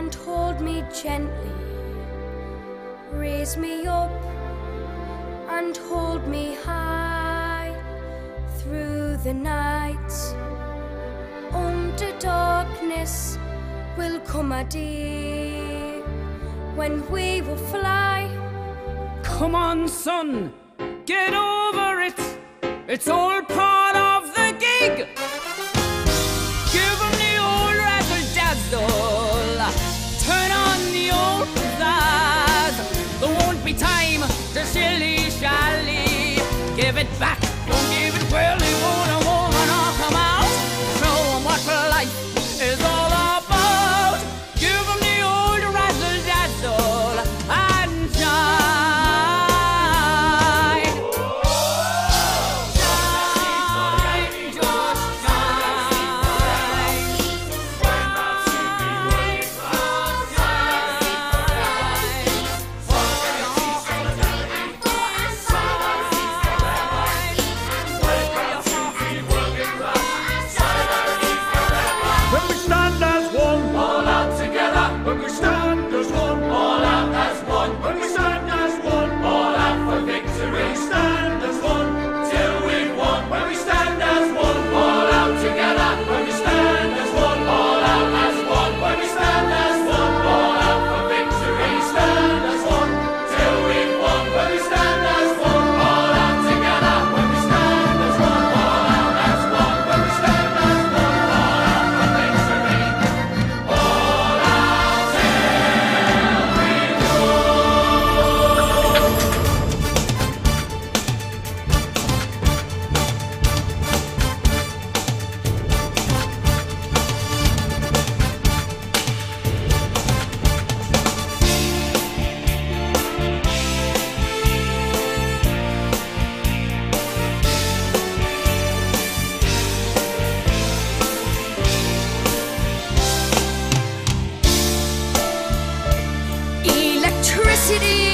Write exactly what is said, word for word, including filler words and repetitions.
and hold me gently. Raise me up and hold me high through the night. Under darkness will come a day when we will fly. Come on, son, get over it. It's all part of the gig. Give them the old razzle-dazzle. Turn on the old pizzazz. There won't be time to shilly-shally. Give it back, don't give it well. They won't, I won't, and I'll come out. Show them what life is all about. Give them the old razzle-dazzle and shine. Shine, just shine. When we stand as one, all out together. When we stand as one, all out as one. When we stand as one, all out for victory. We stand as one till we won. When we stand as one, all out together. When we stand as one, all out as one. When we stand as one, all out for victory. We stand as one till we won. When we stand as one, all out together. When we stand as one, all out as one. When we stand as one, all out for victory. All out till we won. Electricity.